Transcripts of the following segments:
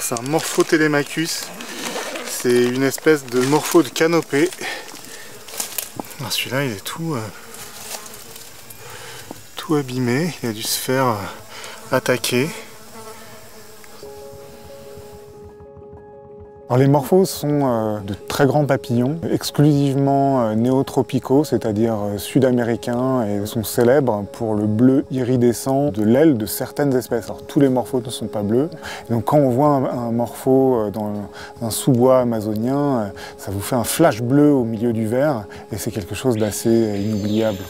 C'est un Morpho telemachus, c'est une espèce de morpho de canopée. Celui-là il est tout abîmé, il a dû se faire attaquer. Alors les morphos sont de très grands papillons, exclusivement néotropicaux, c'est-à-dire sud-américains, et sont célèbres pour le bleu iridescent de l'aile de certaines espèces. Alors tous les morphos ne sont pas bleus, et donc quand on voit un morpho dans un sous-bois amazonien, ça vous fait un flash bleu au milieu du vert, et c'est quelque chose d'assez inoubliable.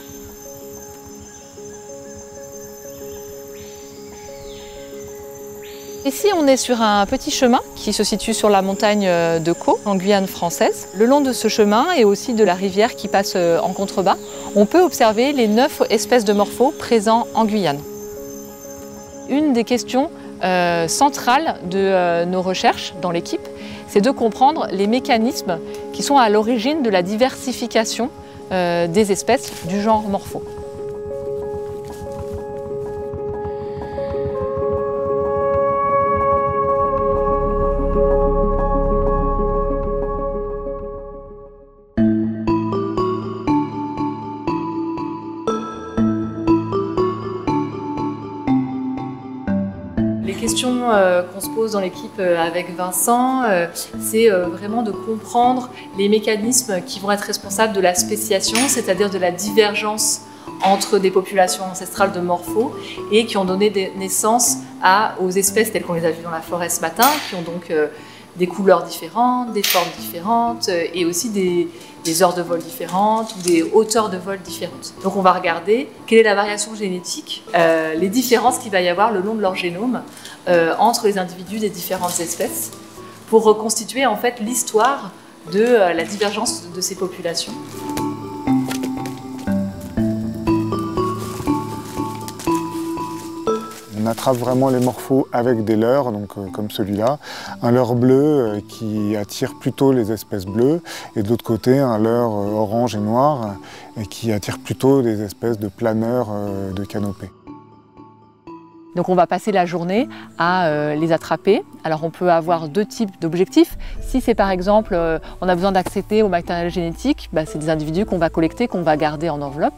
Ici, on est sur un petit chemin qui se situe sur la montagne de Caux, en Guyane française. Le long de ce chemin et aussi de la rivière qui passe en contrebas, on peut observer les 9 espèces de morphos présents en Guyane. Une des questions centrales de nos recherches dans l'équipe, c'est de comprendre les mécanismes qui sont à l'origine de la diversification des espèces du genre morpho. Qu'on se pose dans l'équipe avec Vincent, c'est vraiment de comprendre les mécanismes qui vont être responsables de la spéciation, c'est-à-dire de la divergence entre des populations ancestrales de morphos et qui ont donné naissance aux espèces telles qu'on les a vues dans la forêt ce matin, qui ont donc des couleurs différentes, des formes différentes et aussi des heures de vol différentes ou des hauteurs de vol différentes. Donc on va regarder quelle est la variation génétique, les différences qu'il va y avoir le long de leur génome entre les individus des différentes espèces pour reconstituer en fait l'histoire de la divergence de ces populations. On attrape vraiment les morphos avec des leurres, donc comme celui-là. Un leurre bleu qui attire plutôt les espèces bleues, et de l'autre côté un leurre orange et noir qui attire plutôt des espèces de planeurs de canopée. Donc on va passer la journée à les attraper. Alors on peut avoir 2 types d'objectifs. Si c'est par exemple on a besoin d'accéder au matériel génétique, bah, c'est des individus qu'on va collecter, qu'on va garder en enveloppe.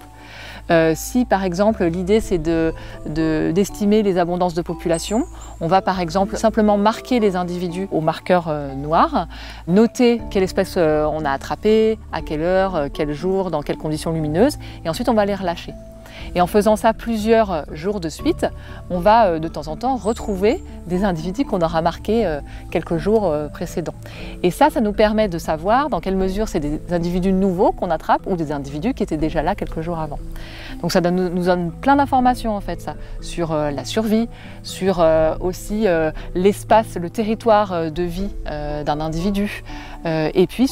Si par exemple l'idée c'est d'estimer les abondances de population, on va par exemple simplement marquer les individus au marqueur noir, noter quelle espèce on a attrapée, à quelle heure, quel jour, dans quelles conditions lumineuses, et ensuite on va les relâcher. Et en faisant ça plusieurs jours de suite, on va de temps en temps retrouver des individus qu'on aura marqués quelques jours précédents. Et ça nous permet de savoir dans quelle mesure c'est des individus nouveaux qu'on attrape ou des individus qui étaient déjà là quelques jours avant. Donc ça nous donne plein d'informations en fait, ça, sur la survie, sur aussi l'espace, le territoire de vie d'un individu. Et puis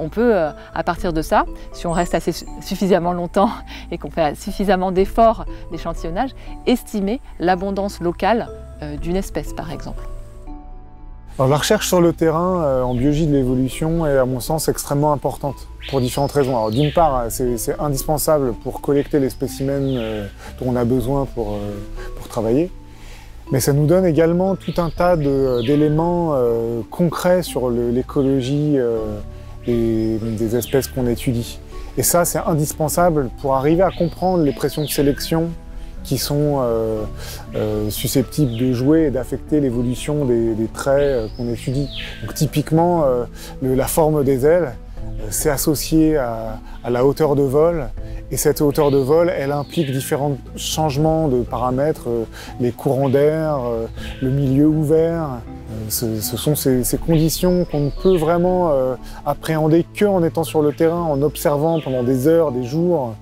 on peut, à partir de ça, si on reste suffisamment longtemps et qu'on fait suffisamment d'efforts d'échantillonnage, estimer l'abondance locale d'une espèce par exemple. Alors, la recherche sur le terrain en biologie de l'évolution est à mon sens extrêmement importante pour différentes raisons. D'une part, c'est indispensable pour collecter les spécimens dont on a besoin pour travailler. Mais ça nous donne également tout un tas d'éléments concrets sur l'écologie des espèces qu'on étudie. Et ça, c'est indispensable pour arriver à comprendre les pressions de sélection qui sont susceptibles de jouer et d'affecter l'évolution des traits qu'on étudie. Donc typiquement, la forme des ailes, c'est associé à la hauteur de vol, et cette hauteur de vol, elle implique différents changements de paramètres, les courants d'air, le milieu ouvert, ce sont ces conditions qu'on ne peut vraiment appréhender qu'en étant sur le terrain, en observant pendant des heures, des jours,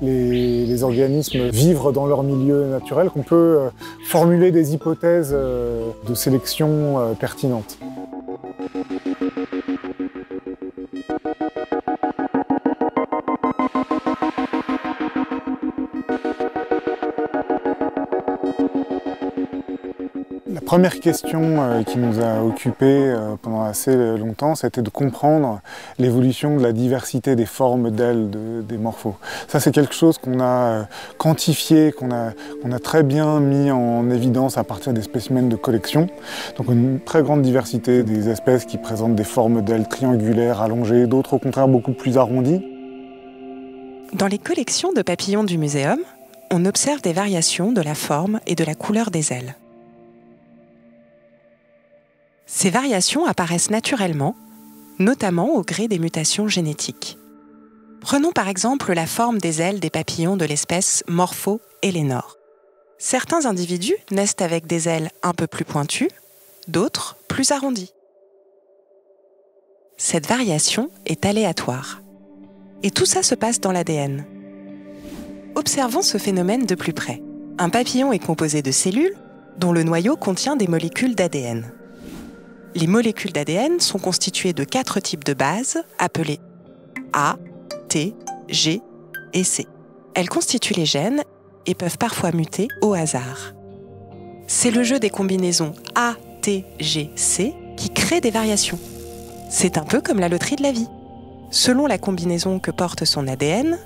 les organismes vivre dans leur milieu naturel, qu'on peut formuler des hypothèses de sélection pertinentes. La première question qui nous a occupés pendant assez longtemps, c'était de comprendre l'évolution de la diversité des formes d'ailes des morphos. Ça, c'est quelque chose qu'on a quantifié, qu'on a très bien mis en évidence à partir des spécimens de collection. Donc une très grande diversité des espèces qui présentent des formes d'ailes triangulaires, allongées, d'autres au contraire beaucoup plus arrondies. Dans les collections de papillons du muséum, on observe des variations de la forme et de la couleur des ailes. Ces variations apparaissent naturellement, notamment au gré des mutations génétiques. Prenons par exemple la forme des ailes des papillons de l'espèce Morpho helenor. Certains individus naissent avec des ailes un peu plus pointues, d'autres plus arrondies. Cette variation est aléatoire. Et tout ça se passe dans l'ADN. Observons ce phénomène de plus près. Un papillon est composé de cellules dont le noyau contient des molécules d'ADN. Les molécules d'ADN sont constituées de 4 types de bases appelées A, T, G et C. Elles constituent les gènes et peuvent parfois muter au hasard. C'est le jeu des combinaisons A, T, G, C qui crée des variations. C'est un peu comme la loterie de la vie. Selon la combinaison que porte son ADN,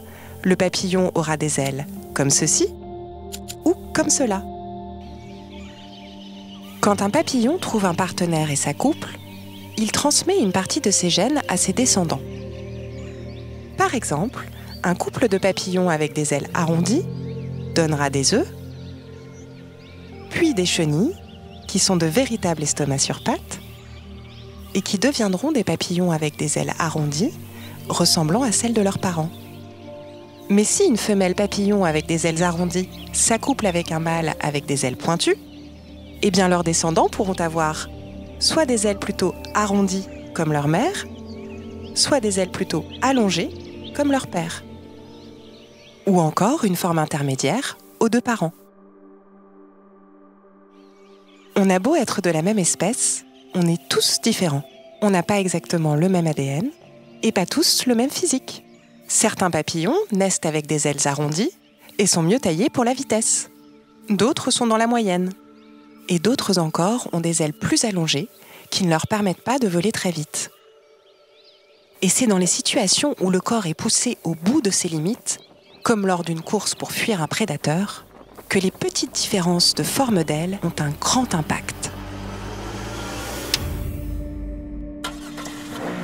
le papillon aura des ailes comme ceci ou comme cela. Quand un papillon trouve un partenaire et s'accouple, il transmet une partie de ses gènes à ses descendants. Par exemple, un couple de papillons avec des ailes arrondies donnera des œufs, puis des chenilles, qui sont de véritables estomacs sur pattes, et qui deviendront des papillons avec des ailes arrondies, ressemblant à celles de leurs parents. Mais si une femelle papillon avec des ailes arrondies s'accouple avec un mâle avec des ailes pointues, eh bien leurs descendants pourront avoir soit des ailes plutôt arrondies comme leur mère, soit des ailes plutôt allongées comme leur père. Ou encore une forme intermédiaire aux deux parents. On a beau être de la même espèce, on est tous différents. On n'a pas exactement le même ADN et pas tous le même physique. Certains papillons naissent avec des ailes arrondies et sont mieux taillés pour la vitesse. D'autres sont dans la moyenne. Et d'autres encore ont des ailes plus allongées qui ne leur permettent pas de voler très vite. Et c'est dans les situations où le corps est poussé au bout de ses limites, comme lors d'une course pour fuir un prédateur, que les petites différences de forme d'ailes ont un grand impact.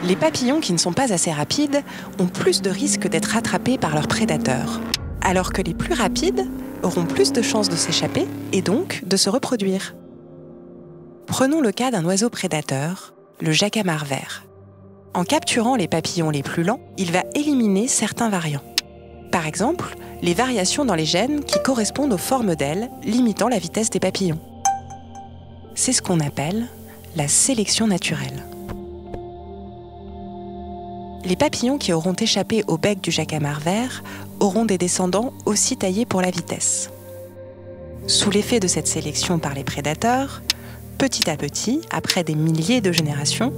Les papillons qui ne sont pas assez rapides ont plus de risques d'être rattrapés par leurs prédateurs, alors que les plus rapides auront plus de chances de s'échapper et donc de se reproduire. Prenons le cas d'un oiseau prédateur, le jacamar vert. En capturant les papillons les plus lents, il va éliminer certains variants. Par exemple, les variations dans les gènes qui correspondent aux formes d'ailes, limitant la vitesse des papillons. C'est ce qu'on appelle la sélection naturelle. Les papillons qui auront échappé au bec du jacamar vert auront des descendants aussi taillés pour la vitesse. Sous l'effet de cette sélection par les prédateurs, petit à petit, après des milliers de générations,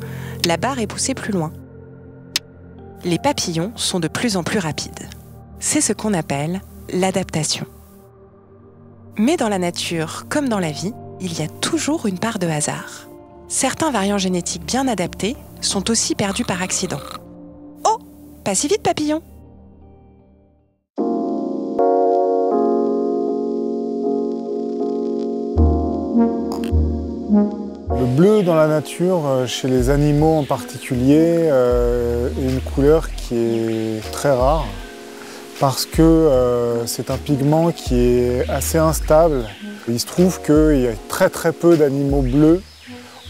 la barre est poussée plus loin. Les papillons sont de plus en plus rapides. C'est ce qu'on appelle l'adaptation. Mais dans la nature, comme dans la vie, il y a toujours une part de hasard. Certains variants génétiques bien adaptés sont aussi perdus par accident. Pas si vite, papillon! Le bleu dans la nature, chez les animaux en particulier, est une couleur qui est très rare parce que c'est un pigment qui est assez instable. Il se trouve qu'il y a très peu d'animaux bleus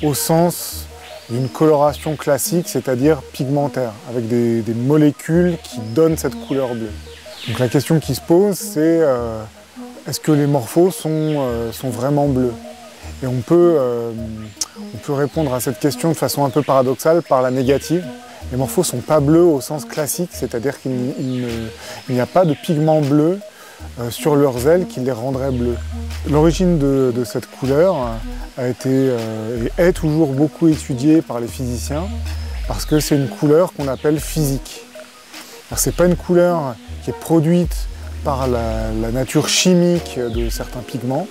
au sens d'une coloration classique, c'est-à-dire pigmentaire, avec des molécules qui donnent cette couleur bleue. Donc la question qui se pose, c'est est-ce que les morphos sont vraiment bleus? Et on peut répondre à cette question de façon un peu paradoxale par la négative. Les morphos ne sont pas bleus au sens classique, c'est-à-dire qu'il n'y a pas de pigment bleu sur leurs ailes qui les rendrait bleus. L'origine de cette couleur a été et est toujours beaucoup étudiée par les physiciens parce que c'est une couleur qu'on appelle physique. Ce n'est pas une couleur qui est produite par la nature chimique de certains pigments,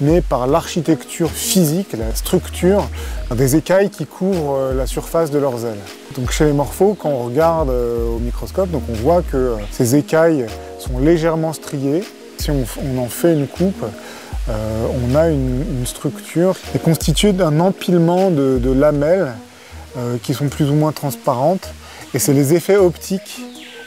mais par l'architecture physique, la structure des écailles qui couvrent la surface de leurs ailes. Donc chez les morphos, quand on regarde au microscope, donc on voit que ces écailles sont légèrement striées. Si on en fait une coupe, on a une structure qui est constituée d'un empilement de lamelles qui sont plus ou moins transparentes, et c'est les effets optiques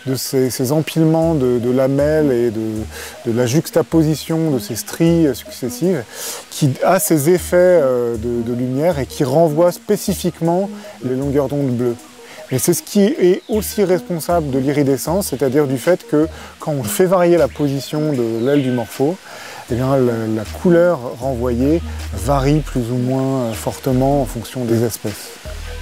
de ces empilements de lamelles et de la juxtaposition de ces stries successives qui a ces effets de lumière et qui renvoient spécifiquement les longueurs d'onde bleues. Et c'est ce qui est aussi responsable de l'iridescence, c'est-à-dire du fait que quand on fait varier la position de l'aile du morpho, eh bien, la couleur renvoyée varie plus ou moins fortement en fonction des espèces.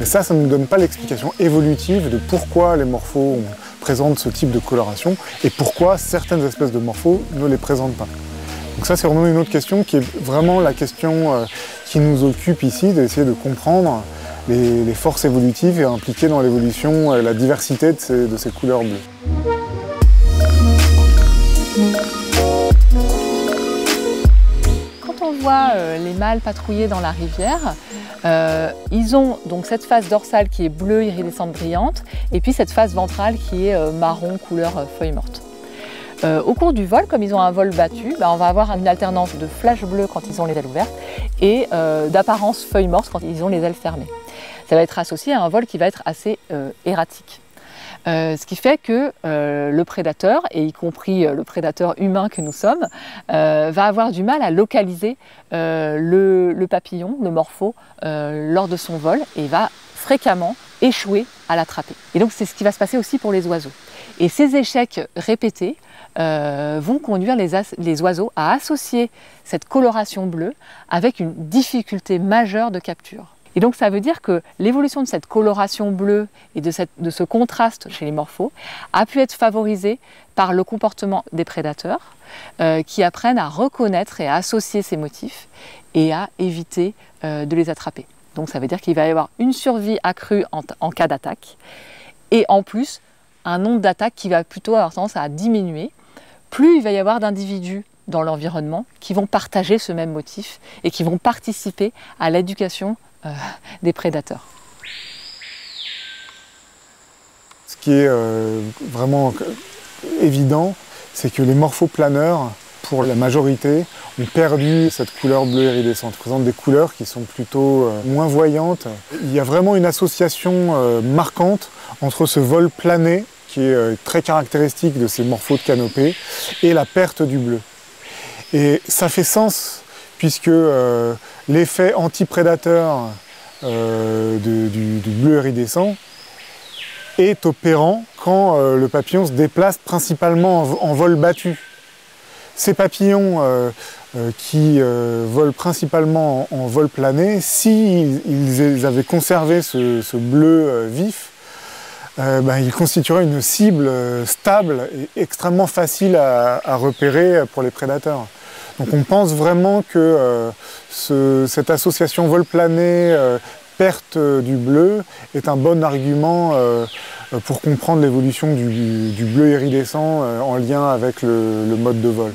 Mais ça ne nous donne pas l'explication évolutive de pourquoi les morphos présentent ce type de coloration et pourquoi certaines espèces de morphos ne les présentent pas. Donc ça, c'est vraiment une autre question qui est vraiment la question qui nous occupe ici, d'essayer de comprendre les forces évolutives et impliquées dans l'évolution, la diversité de ces couleurs bleues. Quand on voit les mâles patrouiller dans la rivière, ils ont donc cette face dorsale qui est bleue iridescente brillante et puis cette face ventrale qui est marron couleur feuille morte. Au cours du vol, comme ils ont un vol battu, on va avoir une alternance de flash bleu quand ils ont les ailes ouvertes et d'apparence feuille morte quand ils ont les ailes fermées. Ça va être associé à un vol qui va être assez erratique. Ce qui fait que le prédateur, et y compris le prédateur humain que nous sommes, va avoir du mal à localiser le papillon, le morpho, lors de son vol et va fréquemment échouer à l'attraper. Et donc c'est ce qui va se passer aussi pour les oiseaux. Et ces échecs répétés vont conduire les oiseaux à associer cette coloration bleue avec une difficulté majeure de capture. Et donc ça veut dire que l'évolution de cette coloration bleue et de ce contraste chez les morphos a pu être favorisée par le comportement des prédateurs qui apprennent à reconnaître et à associer ces motifs et à éviter de les attraper. Donc ça veut dire qu'il va y avoir une survie accrue en cas d'attaque et en plus un nombre d'attaques qui va plutôt avoir tendance à diminuer. Plus il va y avoir d'individus dans l'environnement qui vont partager ce même motif et qui vont participer à l'éducation des prédateurs. Ce qui est vraiment évident, c'est que les morphoplaneurs, pour la majorité, ont perdu cette couleur bleue iridescente. Ils présentent des couleurs qui sont plutôt moins voyantes. Il y a vraiment une association marquante entre ce vol plané, qui est très caractéristique de ces morphos de canopée, et la perte du bleu. Et ça fait sens puisque l'effet anti-prédateur du bleu iridescent est opérant quand le papillon se déplace principalement en vol battu. Ces papillons qui volent principalement en vol plané, s'ils avaient conservé ce bleu vif, ils constitueraient une cible stable et extrêmement facile à repérer pour les prédateurs. Donc on pense vraiment que cette association vol plané, perte du bleu est un bon argument pour comprendre l'évolution du bleu iridescent en lien avec le mode de vol.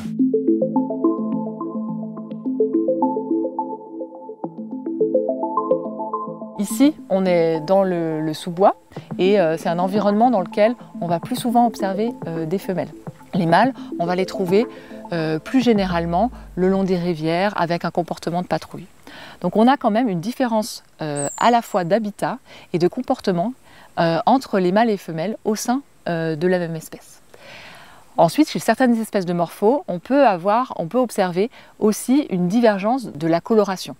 Ici, on est dans le sous-bois et c'est un environnement dans lequel on va plus souvent observer des femelles. Les mâles, on va les trouver plus généralement le long des rivières avec un comportement de patrouille. Donc on a quand même une différence à la fois d'habitat et de comportement entre les mâles et les femelles au sein de la même espèce. Ensuite, chez certaines espèces de morphos, on peut observer aussi une divergence de la coloration.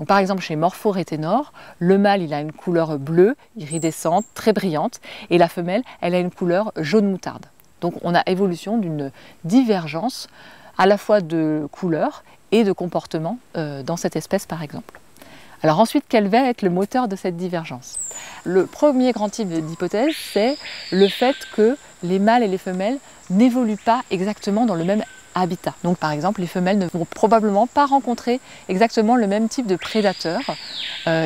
Donc, par exemple, chez Morpho rhetenor, le mâle il a une couleur bleue, iridescente, très brillante, et la femelle elle a une couleur jaune moutarde. Donc on a évolution d'une divergence à la fois de couleur et de comportement dans cette espèce par exemple. Alors ensuite, quel va être le moteur de cette divergence? Le premier grand type d'hypothèse, c'est le fait que les mâles et les femelles n'évoluent pas exactement dans le même habitat. Donc par exemple, les femelles ne vont probablement pas rencontrer exactement le même type de prédateur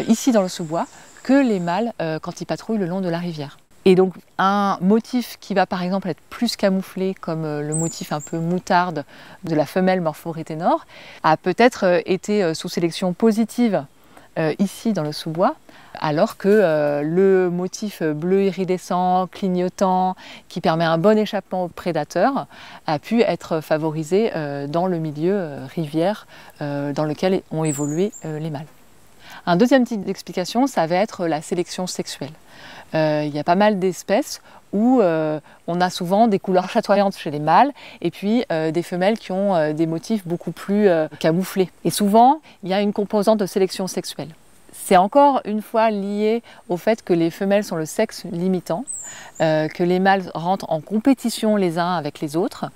ici dans le sous-bois que les mâles quand ils patrouillent le long de la rivière. Et donc un motif qui va par exemple être plus camouflé, comme le motif un peu moutarde de la femelle Morpho rhetenor, a peut-être été sous sélection positive ici dans le sous-bois, alors que le motif bleu iridescent, clignotant, qui permet un bon échappement aux prédateurs, a pu être favorisé dans le milieu rivière dans lequel ont évolué les mâles. Un deuxième type d'explication, ça va être la sélection sexuelle. Il y a pas mal d'espèces où on a souvent des couleurs chatoyantes chez les mâles et puis des femelles qui ont des motifs beaucoup plus camouflés. Et souvent, il y a une composante de sélection sexuelle. C'est encore une fois lié au fait que les femelles sont le sexe limitant, que les mâles rentrent en compétition les uns avec les autres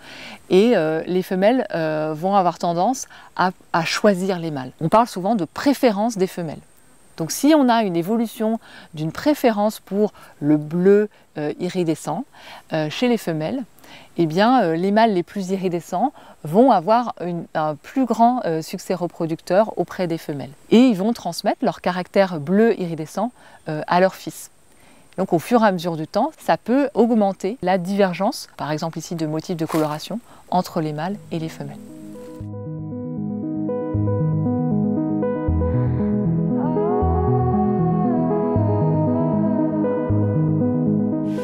et les femelles vont avoir tendance à choisir les mâles. On parle souvent de préférence des femelles. Donc si on a une évolution d'une préférence pour le bleu iridescent chez les femelles, eh bien, les mâles les plus iridescents vont avoir un plus grand succès reproducteur auprès des femelles. Et ils vont transmettre leur caractère bleu iridescent à leur fils. Donc au fur et à mesure du temps, ça peut augmenter la divergence, par exemple ici de motifs de coloration, entre les mâles et les femelles.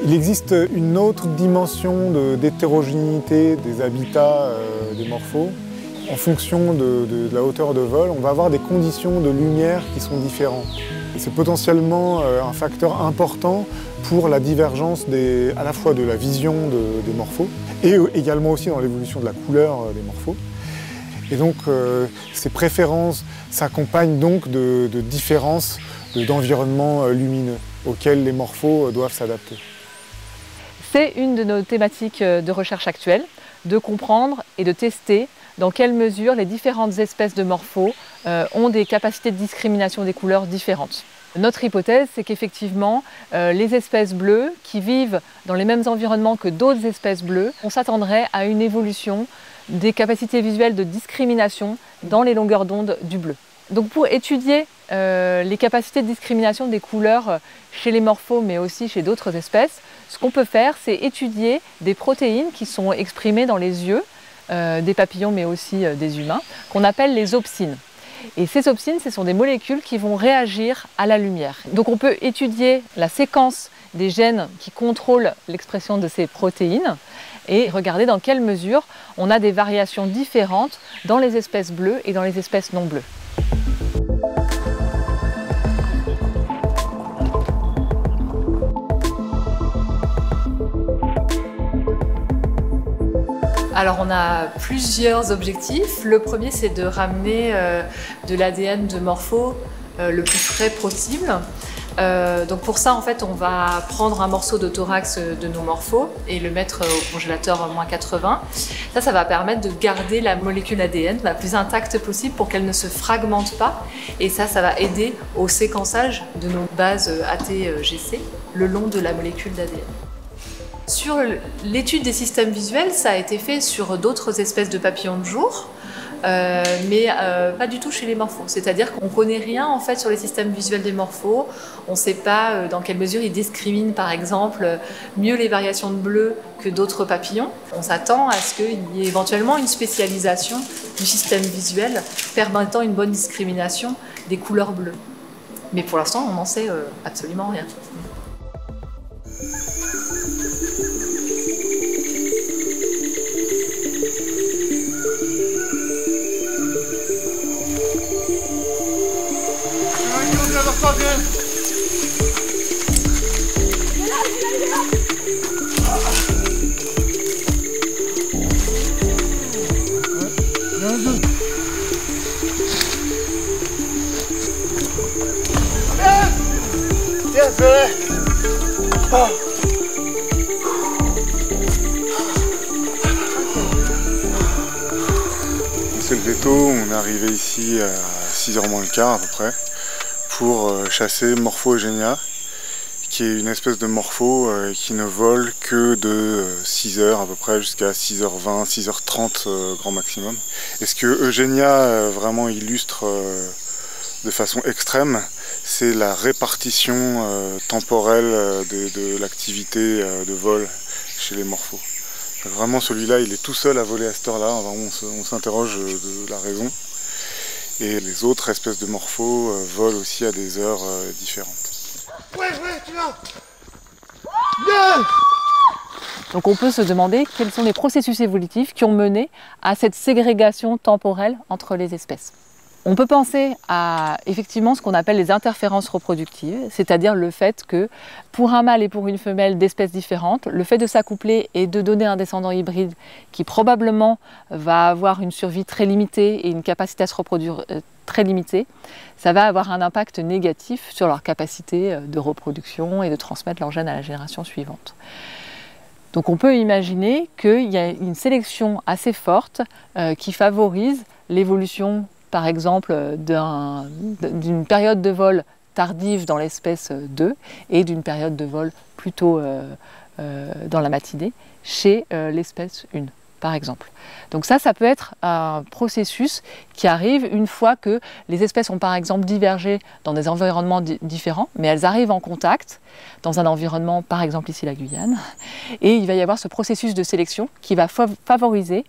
Il existe une autre dimension d'hétérogénéité des habitats des morphos. En fonction de la hauteur de vol, on va avoir des conditions de lumière qui sont différentes. C'est potentiellement un facteur important pour la divergence à la fois de la vision des morphos et également aussi dans l'évolution de la couleur des morphos. Et donc ces préférences s'accompagnent donc de différences d'environnement lumineux auxquels les morphos doivent s'adapter. C'est une de nos thématiques de recherche actuelle, de comprendre et de tester dans quelle mesure les différentes espèces de morphos ont des capacités de discrimination des couleurs différentes. Notre hypothèse, c'est qu'effectivement, les espèces bleues qui vivent dans les mêmes environnements que d'autres espèces bleues, on s'attendrait à une évolution des capacités visuelles de discrimination dans les longueurs d'onde du bleu. Donc pour étudier les capacités de discrimination des couleurs chez les morphos, mais aussi chez d'autres espèces, ce qu'on peut faire, c'est étudier des protéines qui sont exprimées dans les yeux des papillons, mais aussi des humains, qu'on appelle les opsines. Et ces opsines, ce sont des molécules qui vont réagir à la lumière. Donc on peut étudier la séquence des gènes qui contrôlent l'expression de ces protéines et regarder dans quelle mesure on a des variations différentes dans les espèces bleues et dans les espèces non bleues. Alors on a plusieurs objectifs. Le premier, c'est de ramener de l'ADN de morpho le plus près possible. Donc pour ça, en fait, on va prendre un morceau de thorax de nos morphos et le mettre au congélateur -80. Ça va permettre de garder la molécule ADN la plus intacte possible pour qu'elle ne se fragmente pas. Et ça va aider au séquençage de nos bases ATGC le long de la molécule d'ADN. Sur l'étude des systèmes visuels, ça a été fait sur d'autres espèces de papillons de jour, mais pas du tout chez les morphos. C'est-à-dire qu'on ne connaît rien en fait sur les systèmes visuels des morphos. On ne sait pas dans quelle mesure ils discriminent par exemple mieux les variations de bleu que d'autres papillons. On s'attend à ce qu'il y ait éventuellement une spécialisation du système visuel permettant une bonne discrimination des couleurs bleues. Mais pour l'instant, on n'en sait absolument rien. bateau, on est arrivé ici à 6h moins le quart à peu près pour chasser Morpho Eugénia, qui est une espèce de morpho qui ne vole que de 6h à peu près jusqu'à 6h20, 6h30 grand maximum. Et ce que Eugénia vraiment illustre de façon extrême, c'est la répartition temporelle de l'activité de vol chez les morphos. Vraiment, celui-là, il est tout seul à voler à cette heure-là. On s'interroge de la raison. Et les autres espèces de morphos volent aussi à des heures différentes. Ouais, tu vas. Yeah. Donc on peut se demander quels sont les processus évolutifs qui ont mené à cette ségrégation temporelle entre les espèces. On peut penser à effectivement ce qu'on appelle les interférences reproductives, c'est-à-dire le fait que pour un mâle et pour une femelle d'espèces différentes, le fait de s'accoupler et de donner un descendant hybride qui probablement va avoir une survie très limitée et une capacité à se reproduire très limitée, ça va avoir un impact négatif sur leur capacité de reproduction et de transmettre leurs gènes à la génération suivante. Donc on peut imaginer qu'il y a une sélection assez forte qui favorise l'évolution par exemple d'une période de vol tardive dans l'espèce 2 et d'une période de vol plutôt dans la matinée chez l'espèce 1 par exemple. Donc ça peut être un processus qui arrive une fois que les espèces ont par exemple divergé dans des environnements différents, mais elles arrivent en contact dans un environnement, par exemple ici la Guyane, et il va y avoir ce processus de sélection qui va favoriser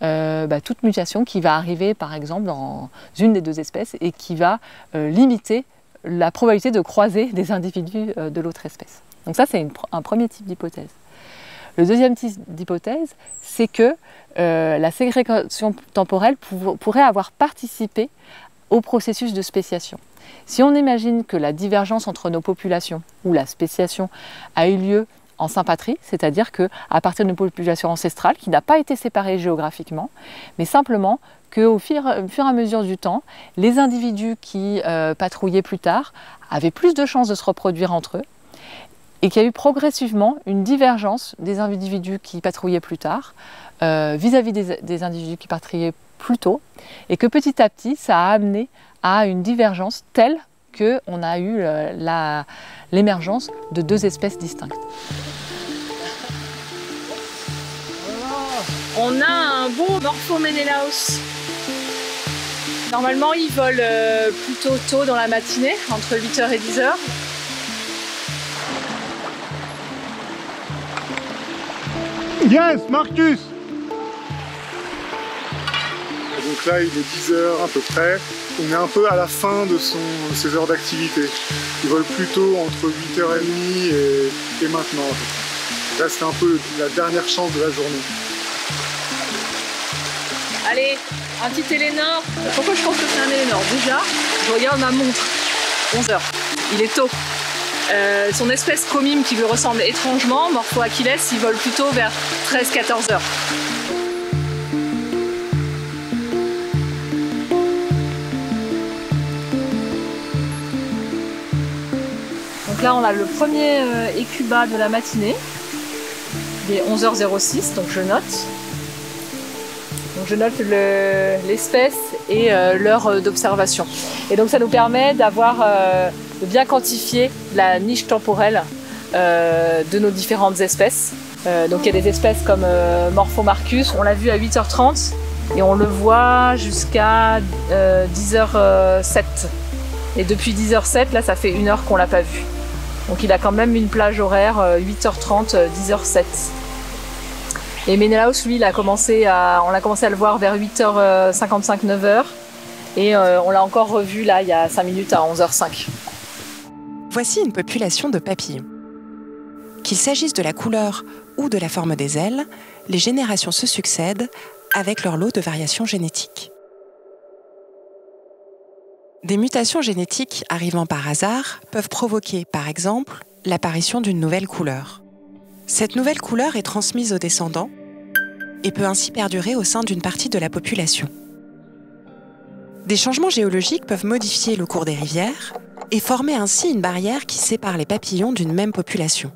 toute mutation qui va arriver par exemple dans une des deux espèces et qui va limiter la probabilité de croiser des individus de l'autre espèce. Donc ça c'est un premier type d'hypothèse. Le deuxième type d'hypothèse, c'est que la ségrégation temporelle pourrait avoir participé au processus de spéciation. Si on imagine que la divergence entre nos populations ou la spéciation a eu lieu en sympatrie, c'est-à-dire qu'à partir d'une population ancestrale qui n'a pas été séparée géographiquement, mais simplement qu'au fur et à mesure du temps, les individus qui patrouillaient plus tard avaient plus de chances de se reproduire entre eux, et qu'il y a eu progressivement une divergence des individus qui patrouillaient plus tard vis-à-vis des individus qui patrouillaient plus tôt, et que petit à petit, ça a amené à une divergence telle qu'on a eu l'émergence de deux espèces distinctes. On a un beau Morpho menelaus. Normalement, il vole plutôt tôt dans la matinée, entre 8h et 10h. Yes, Marcus! Et donc là, il est 10h à peu près. On est un peu à la fin de ses heures d'activité. Ils volent plutôt entre 8h30 et maintenant. Là, c'est un peu la dernière chance de la journée. Allez, un petit Helenor. Pourquoi je pense que c'est un Helenor? Déjà, je regarde ma montre. 11h. Il est tôt. Son espèce comime qui lui ressemble étrangement, Morpho Achilles, il vole plutôt vers 13-14 heures. Donc là, on a le premier écuba de la matinée. Il est 11h06, donc je note. Donc je note l'espèce et l'heure d'observation. Et donc ça nous permet d'avoir... de bien quantifier la niche temporelle de nos différentes espèces. Donc il y a des espèces comme Morpho Marcus, on l'a vu à 8h30 et on le voit jusqu'à 10h07. Et depuis 10h07, là ça fait une heure qu'on l'a pas vu. Donc il a quand même une plage horaire 8h30, 10h07. Et Menelaus, lui, on a commencé à le voir vers 8h55, 9h. Et on l'a encore revu là il y a 5 minutes à 11h05. Voici une population de papillons. Qu'il s'agisse de la couleur ou de la forme des ailes, les générations se succèdent avec leur lot de variations génétiques. Des mutations génétiques arrivant par hasard peuvent provoquer, par exemple, l'apparition d'une nouvelle couleur. Cette nouvelle couleur est transmise aux descendants et peut ainsi perdurer au sein d'une partie de la population. Des changements géologiques peuvent modifier le cours des rivières et former ainsi une barrière qui sépare les papillons d'une même population.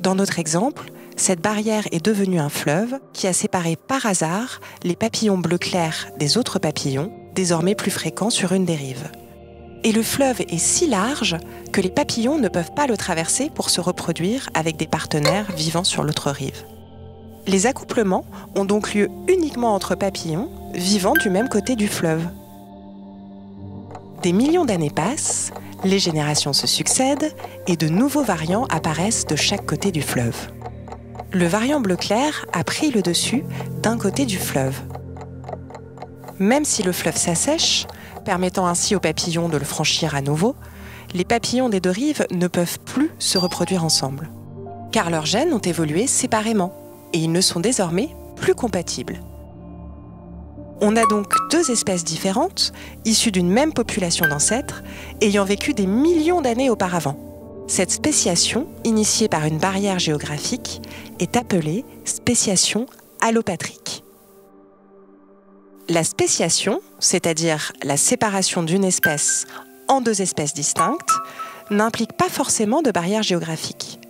Dans notre exemple, Cette barrière est devenue un fleuve qui a séparé par hasard les papillons bleu clair des autres papillons, désormais plus fréquents sur une des rives. Et le fleuve est si large que les papillons ne peuvent pas le traverser pour se reproduire avec des partenaires vivant sur l'autre rive. Les accouplements ont donc lieu uniquement entre papillons vivant du même côté du fleuve. Des millions d'années passent, les générations se succèdent et de nouveaux variants apparaissent de chaque côté du fleuve. Le variant bleu clair a pris le dessus d'un côté du fleuve. Même si le fleuve s'assèche, permettant ainsi aux papillons de le franchir à nouveau, les papillons des deux rives ne peuvent plus se reproduire ensemble, car leurs gènes ont évolué séparément et ils ne sont désormais plus compatibles. On a donc deux espèces différentes, issues d'une même population d'ancêtres, ayant vécu des millions d'années auparavant. Cette spéciation, initiée par une barrière géographique, est appelée spéciation allopatrique. La spéciation, c'est-à-dire la séparation d'une espèce en deux espèces distinctes, n'implique pas forcément de barrière géographique.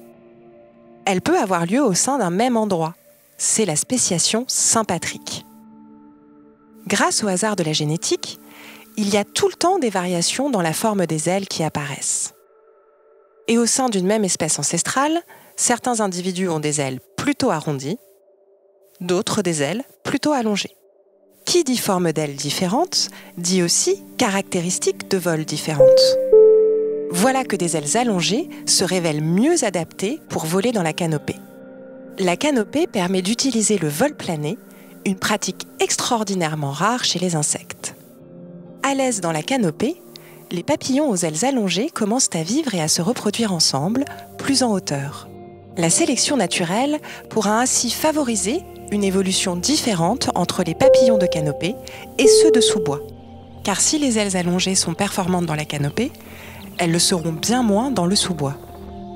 Elle peut avoir lieu au sein d'un même endroit. C'est la spéciation sympatrique. Grâce au hasard de la génétique, il y a tout le temps des variations dans la forme des ailes qui apparaissent. Et au sein d'une même espèce ancestrale, certains individus ont des ailes plutôt arrondies, d'autres des ailes plutôt allongées. Qui dit forme d'ailes différentes, dit aussi caractéristiques de vol différentes. Voilà que des ailes allongées se révèlent mieux adaptées pour voler dans la canopée. La canopée permet d'utiliser le vol plané, une pratique extraordinairement rare chez les insectes. À l'aise dans la canopée, les papillons aux ailes allongées commencent à vivre et à se reproduire ensemble, plus en hauteur. La sélection naturelle pourra ainsi favoriser une évolution différente entre les papillons de canopée et ceux de sous-bois. Car si les ailes allongées sont performantes dans la canopée, elles le seront bien moins dans le sous-bois.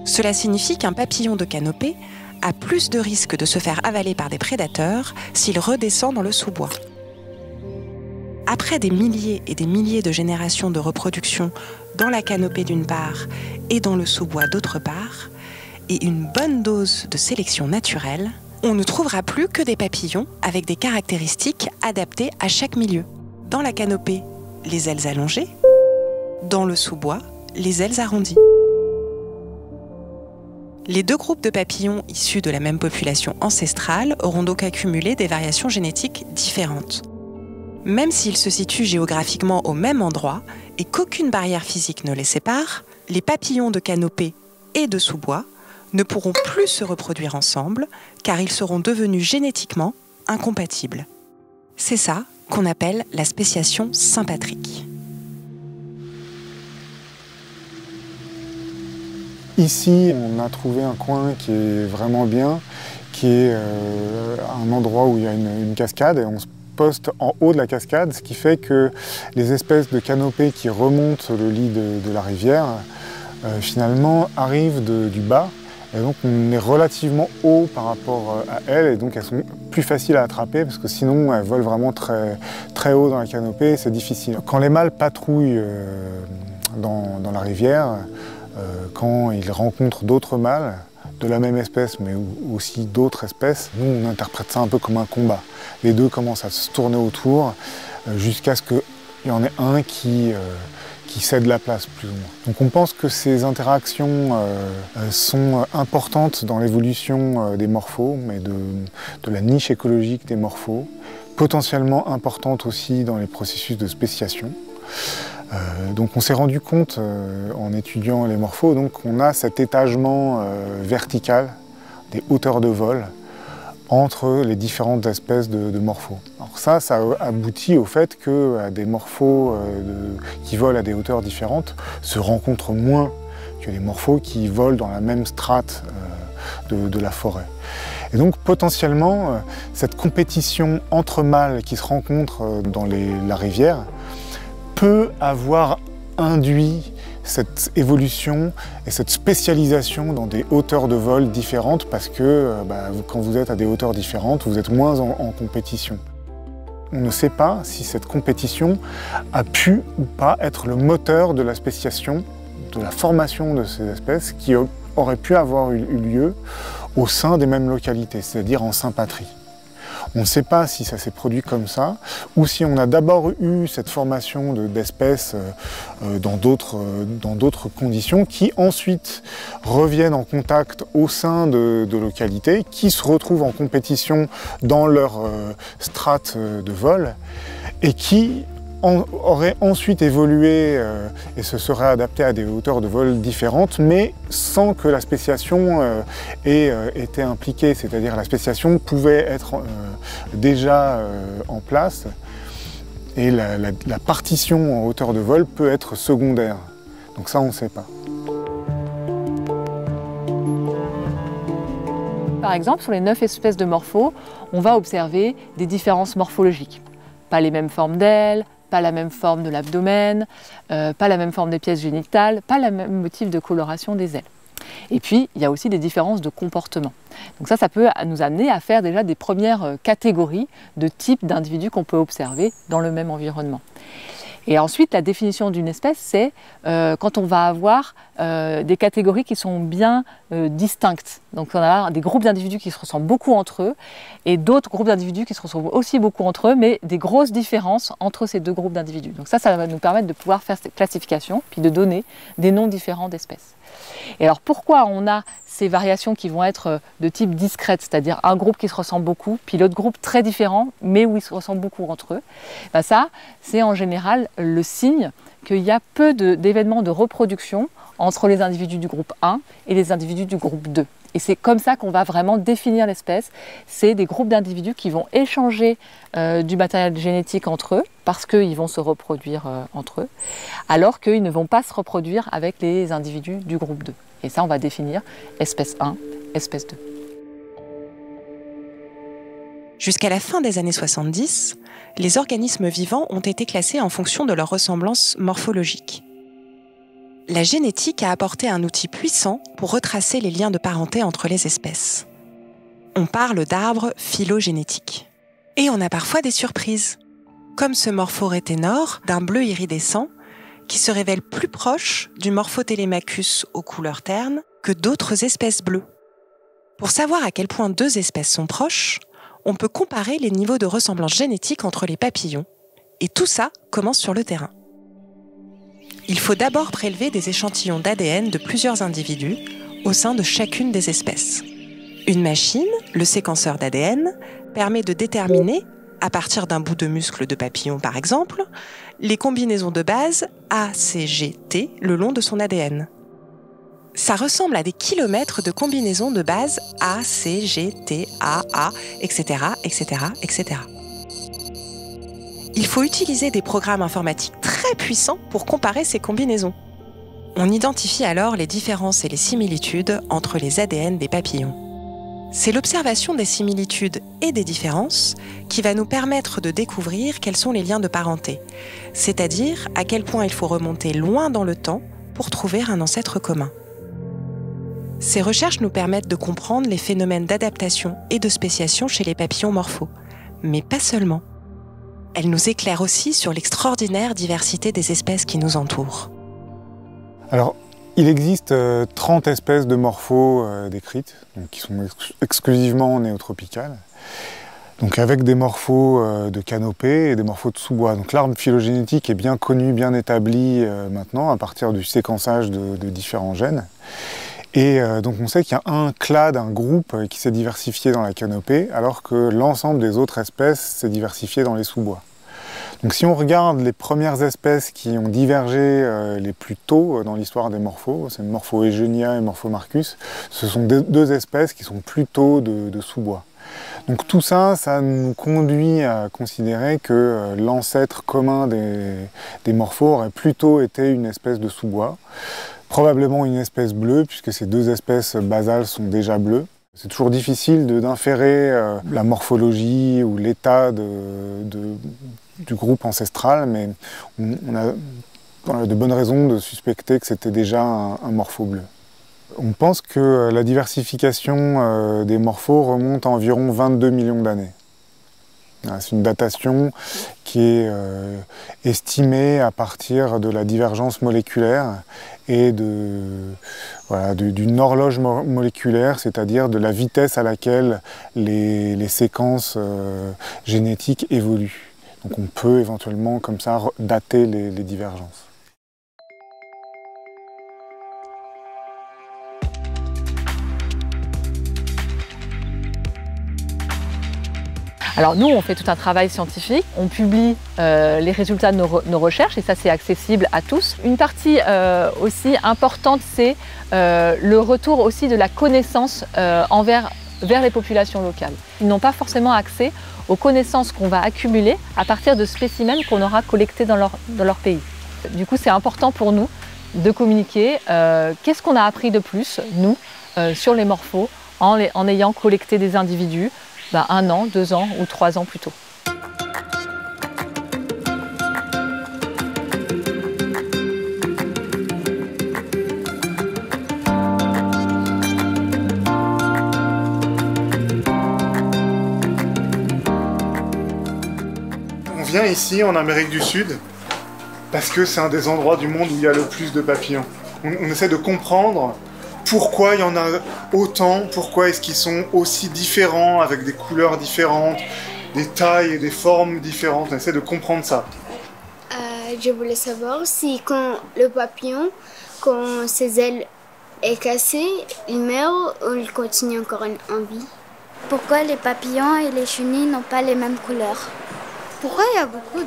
Cela signifie qu'un papillon de canopée a plus de risques de se faire avaler par des prédateurs s'il redescend dans le sous-bois. Après des milliers et des milliers de générations de reproduction dans la canopée d'une part et dans le sous-bois d'autre part, et une bonne dose de sélection naturelle, on ne trouvera plus que des papillons avec des caractéristiques adaptées à chaque milieu. Dans la canopée, les ailes allongées. Dans le sous-bois, les ailes arrondies. Les deux groupes de papillons issus de la même population ancestrale auront donc accumulé des variations génétiques différentes. Même s'ils se situent géographiquement au même endroit et qu'aucune barrière physique ne les sépare, les papillons de canopée et de sous-bois ne pourront plus se reproduire ensemble car ils seront devenus génétiquement incompatibles. C'est ça qu'on appelle la spéciation sympatrique. Ici, on a trouvé un coin qui est vraiment bien, qui est un endroit où il y a une cascade et on se poste en haut de la cascade, ce qui fait que les espèces de canopées qui remontent le lit de la rivière, finalement, arrivent du bas. Et donc on est relativement haut par rapport à elles et donc elles sont plus faciles à attraper parce que sinon elles volent vraiment très, très haut dans la canopée, c'est difficile. Quand les mâles patrouillent dans la rivière, quand ils rencontrent d'autres mâles de la même espèce mais aussi d'autres espèces, nous on interprète ça un peu comme un combat. Les deux commencent à se tourner autour jusqu'à ce qu'il y en ait un qui cède la place plus ou moins. Donc on pense que ces interactions sont importantes dans l'évolution des morphos, mais de la niche écologique des morphos, potentiellement importantes aussi dans les processus de spéciation. Donc on s'est rendu compte en étudiant les morphos qu'on a cet étagement vertical des hauteurs de vol entre les différentes espèces de morphos. Alors ça aboutit au fait que des morphos qui volent à des hauteurs différentes se rencontrent moins que les morphos qui volent dans la même strate de la forêt. Et donc potentiellement, cette compétition entre mâles qui se rencontrent dans la rivière peut avoir induit cette évolution et cette spécialisation dans des hauteurs de vol différentes parce que quand vous êtes à des hauteurs différentes, vous êtes moins en compétition. On ne sait pas si cette compétition a pu ou pas être le moteur de la spéciation, de la formation de ces espèces qui aurait pu avoir eu lieu au sein des mêmes localités, c'est-à-dire en sympatrie. On ne sait pas si ça s'est produit comme ça, ou si on a d'abord eu cette formation d'espèces dans d'autres conditions qui ensuite reviennent en contact au sein de localités, qui se retrouvent en compétition dans leur strate de vol, et qui auraient ensuite évolué et se seraient adaptés à des hauteurs de vol différentes, mais sans que la spéciation était impliquée, c'est-à-dire la spéciation pouvait être déjà en place, et la partition en hauteur de vol peut être secondaire. Donc ça, on ne sait pas. Par exemple, sur les 9 espèces de morpho, on va observer des différences morphologiques. Pas les mêmes formes d'ailes, pas la même forme de l'abdomen, pas la même forme des pièces génitales, pas le même motif de coloration des ailes. Et puis, il y a aussi des différences de comportement. Donc ça peut nous amener à faire déjà des premières catégories de types d'individus qu'on peut observer dans le même environnement. Et ensuite, la définition d'une espèce, c'est quand on va avoir des catégories qui sont bien distinctes. Donc on a des groupes d'individus qui se ressemblent beaucoup entre eux, et d'autres groupes d'individus qui se ressemblent aussi beaucoup entre eux, mais des grosses différences entre ces deux groupes d'individus. Donc ça va nous permettre de pouvoir faire cette classification, puis de donner des noms différents d'espèces. Et alors pourquoi on a ces variations qui vont être de type discrète, c'est-à-dire un groupe qui se ressemble beaucoup, puis l'autre groupe très différent, mais où ils se ressemblent beaucoup entre eux? Ben ça, c'est en général le signe qu'il y a peu d'événements de reproduction entre les individus du groupe 1 et les individus du groupe 2. Et c'est comme ça qu'on va vraiment définir l'espèce. C'est des groupes d'individus qui vont échanger du matériel génétique entre eux, parce qu'ils vont se reproduire entre eux, alors qu'ils ne vont pas se reproduire avec les individus du groupe 2. Et ça, on va définir espèce 1, espèce 2. Jusqu'à la fin des années 70, les organismes vivants ont été classés en fonction de leur ressemblance morphologique. La génétique a apporté un outil puissant pour retracer les liens de parenté entre les espèces. On parle d'arbres phylogénétiques. Et on a parfois des surprises, comme ce morpho rhétenor d'un bleu iridescent qui se révèle plus proche du morpho telemachus aux couleurs ternes que d'autres espèces bleues. Pour savoir à quel point deux espèces sont proches, on peut comparer les niveaux de ressemblance génétique entre les papillons. Et tout ça commence sur le terrain. Il faut d'abord prélever des échantillons d'ADN de plusieurs individus au sein de chacune des espèces. Une machine, le séquenceur d'ADN, permet de déterminer, à partir d'un bout de muscle de papillon par exemple, les combinaisons de base A, C, G, T le long de son ADN. Ça ressemble à des kilomètres de combinaisons de base A, C, G, T, A, A, etc., etc., etc. Il faut utiliser des programmes informatiques très puissants pour comparer ces combinaisons. On identifie alors les différences et les similitudes entre les ADN des papillons. C'est l'observation des similitudes et des différences qui va nous permettre de découvrir quels sont les liens de parenté, c'est-à-dire à quel point il faut remonter loin dans le temps pour trouver un ancêtre commun. Ces recherches nous permettent de comprendre les phénomènes d'adaptation et de spéciation chez les papillons morphos, mais pas seulement. Elle nous éclaire aussi sur l'extraordinaire diversité des espèces qui nous entourent. Alors, il existe 30 espèces de morphos décrites, donc qui sont exclusivement néotropicales, donc avec des morphos de canopée et des morphos de sous-bois. Donc l'arbre phylogénétique est bien connu, bien établi maintenant, à partir du séquençage de différents gènes. Et donc on sait qu'il y a un clade, un groupe qui s'est diversifié dans la canopée, alors que l'ensemble des autres espèces s'est diversifié dans les sous-bois. Donc si on regarde les premières espèces qui ont divergé les plus tôt dans l'histoire des morphos, c'est Morpho Eugénia et Morpho Marcus, ce sont deux espèces qui sont plutôt de sous-bois. Donc tout ça, ça nous conduit à considérer que l'ancêtre commun des morphos aurait plutôt été une espèce de sous-bois. Probablement une espèce bleue, puisque ces deux espèces basales sont déjà bleues. C'est toujours difficile d'inférer la morphologie ou l'état du groupe ancestral, mais on a de bonnes raisons de suspecter que c'était déjà un morpho bleu. On pense que la diversification des morphos remonte à environ 22 millions d'années. C'est une datation qui est estimée à partir de la divergence moléculaire et d'une horloge moléculaire, c'est-à-dire de la vitesse à laquelle les séquences génétiques évoluent. Donc on peut éventuellement comme ça dater les divergences. Alors nous, on fait tout un travail scientifique, on publie les résultats de nos recherches et ça c'est accessible à tous. Une partie aussi importante, c'est le retour aussi de la connaissance vers les populations locales. Ils n'ont pas forcément accès aux connaissances qu'on va accumuler à partir de spécimens qu'on aura collectés dans leur pays. Du coup, c'est important pour nous de communiquer qu'est-ce qu'on a appris de plus, nous, sur les morphos, en ayant collecté des individus, un an, 2 ans ou 3 ans plus tôt. On vient ici en Amérique du Sud parce que c'est un des endroits du monde où il y a le plus de papillons. On essaie de comprendre pourquoi il y en a autant, pourquoi est-ce qu'ils sont aussi différents, avec des couleurs différentes, des tailles et des formes différentes. On essaie de comprendre ça. Je voulais savoir si quand le papillon, quand ses ailes est cassée, il meurt ou il continue encore en vie. Pourquoi les papillons et les chenilles n'ont pas les mêmes couleurs? Pourquoi il y a beaucoup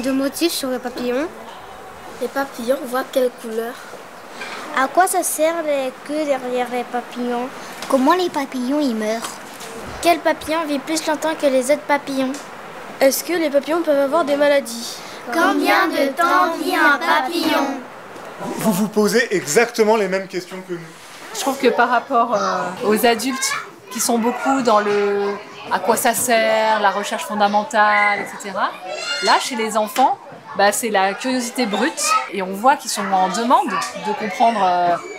de motifs sur les papillons? Les papillons voient quelle couleur? À quoi ça sert les queues derrière les papillons? Comment les papillons y meurent? Quel papillon vit plus longtemps que les autres papillons? Est-ce que les papillons peuvent avoir des maladies? Combien de temps vit un papillon? Vous vous posez exactement les mêmes questions que nous. Je trouve que par rapport aux adultes qui sont beaucoup dans le à quoi ça sert, la recherche fondamentale, etc. Là, chez les enfants, c'est la curiosité brute et on voit qu'ils sont en demande de comprendre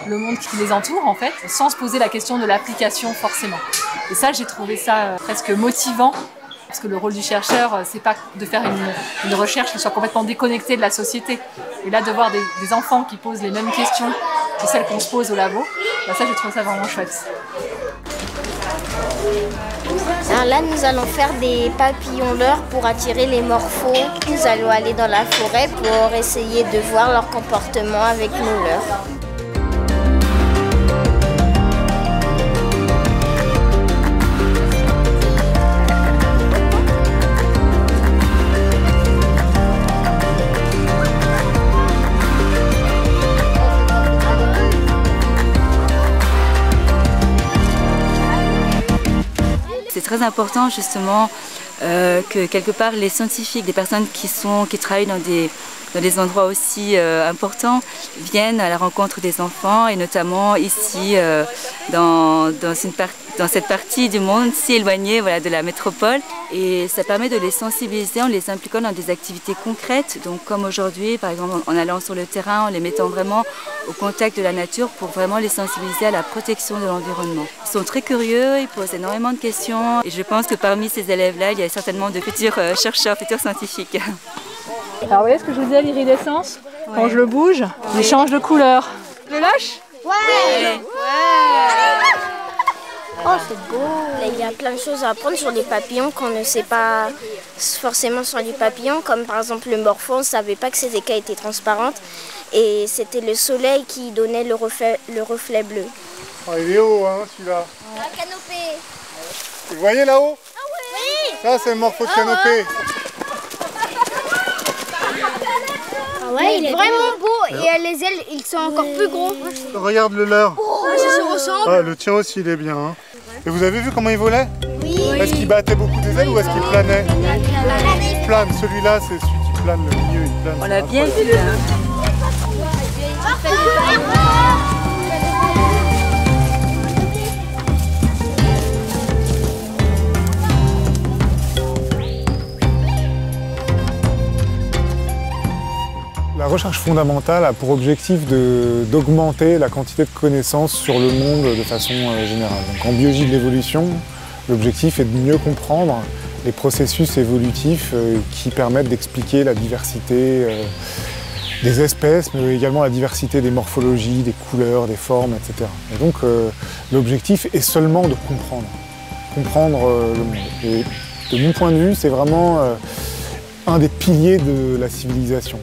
le monde qui les entoure en fait, sans se poser la question de l'application forcément. Et ça, j'ai trouvé ça presque motivant, parce que le rôle du chercheur, c'est pas de faire une recherche qui soit complètement déconnectée de la société. Et là, de voir des enfants qui posent les mêmes questions que celles qu'on se pose au labo, ça, j'ai trouvé ça vraiment chouette. Alors là, nous allons faire des papillons leurres pour attirer les morphos. Nous allons aller dans la forêt pour essayer de voir leur comportement avec nos leurres. C'est très important justement que quelque part les scientifiques, des personnes qui travaillent dans des endroits aussi importants viennent à la rencontre des enfants et notamment ici dans cette partie du monde si éloignée de la métropole. Et ça permet de les sensibiliser en les impliquant dans des activités concrètes, donc comme aujourd'hui par exemple en allant sur le terrain, en les mettant vraiment au contact de la nature pour vraiment les sensibiliser à la protection de l'environnement. Ils sont très curieux, ils posent énormément de questions. Et je pense que parmi ces élèves-là, il y a certainement de futurs chercheurs, futurs scientifiques. Alors vous voyez ce que je vous disais, l'iridescence, quand je le bouge, il change de couleur. Je le lâche? Ouais. Oh, c'est beau! Il y a plein de choses à apprendre sur les papillons qu'on ne sait pas forcément sur les papillons, comme par exemple le morpho, on ne savait pas que ses écailles étaient transparentes et c'était le soleil qui donnait le reflet bleu. Oh, il est haut, hein, celui-là! Un canopée! Vous voyez là-haut? Ah oui! Ça, c'est le morpho de canopée! Ouais, il est vraiment beau et les ailes, ils sont encore plus gros. Regarde le leur. Oh, ça se ressemble. Ah, le tien aussi, il est bien. Hein. Et vous avez vu comment il volait? Oui. Est-ce qu'il battait beaucoup des ailes ou est-ce qu'il planait? Il plane. Celui-là, c'est celui qui plane, le milieu, il plane. On l'a bien vu. La recherche fondamentale a pour objectif d'augmenter la quantité de connaissances sur le monde de façon générale. Donc en biologie de l'évolution, l'objectif est de mieux comprendre les processus évolutifs qui permettent d'expliquer la diversité des espèces, mais également la diversité des morphologies, des couleurs, des formes, etc. Et donc l'objectif est seulement de comprendre le monde. Et de mon point de vue, c'est vraiment un des piliers de la civilisation.